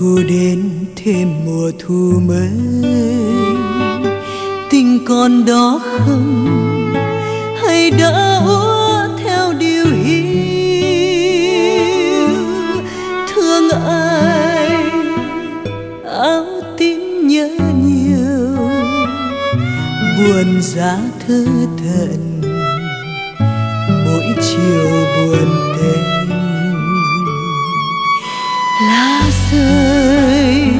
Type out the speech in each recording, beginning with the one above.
Thu đến thêm mùa thu mới, tình còn đó không hay đã úa theo điều hiu. Thương ai áo tím nhớ nhiều, buồn giá thư thận mỗi chiều buồn tên lá rơi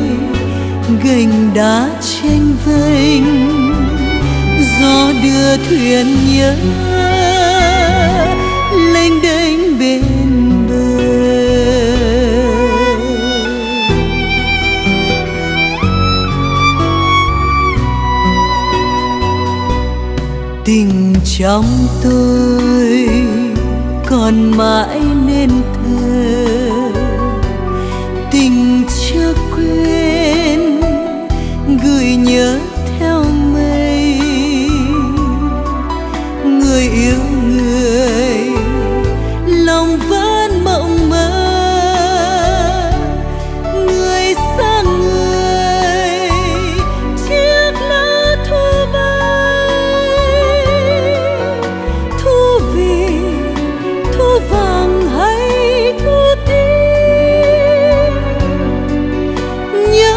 gành đá tranh vênh. Gió đưa thuyền nhớ lênh đênh bên bờ, tình trong tôi còn mãi nên thơ, tình chưa quên gửi nhớ theo mây. Người yêu người lòng vẫn mộng mơ, người xa người chiếc lá thu bay. Thu vì thu vàng hay thu tím, nhớ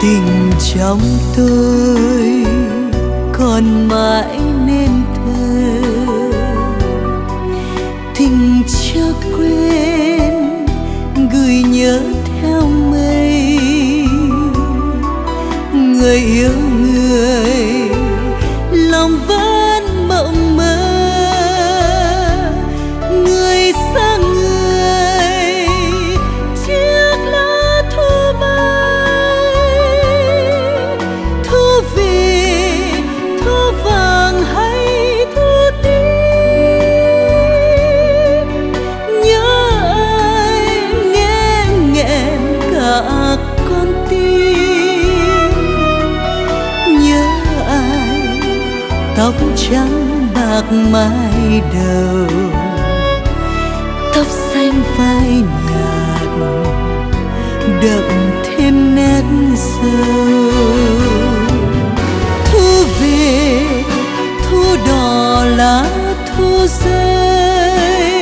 Tình trong tôi còn mãi nên thơ, tình chưa quên gửi nhớ theo mây. Người yêu người lòng vẫn mộng mơ, người xa người chiếc lá thu bay. Tóc trắng bạc mái đầu, tóc xanh phai nhạt đậm thêm nét sâu. Thu về thu đỏ lá thu rơi,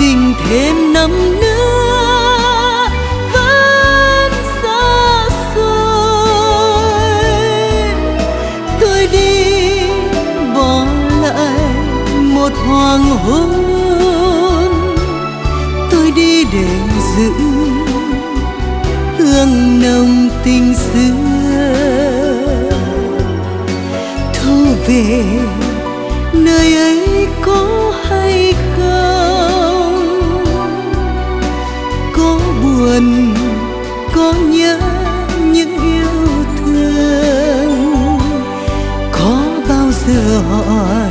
tình thêm năm nữa vẫn xa xôi. Tôi đi một hoàng hôn, tôi đi để giữ hương nồng tình xưa. Thu về nơi ấy có hay không, có buồn có nhớ những yêu thương. Có bao giờ hỏi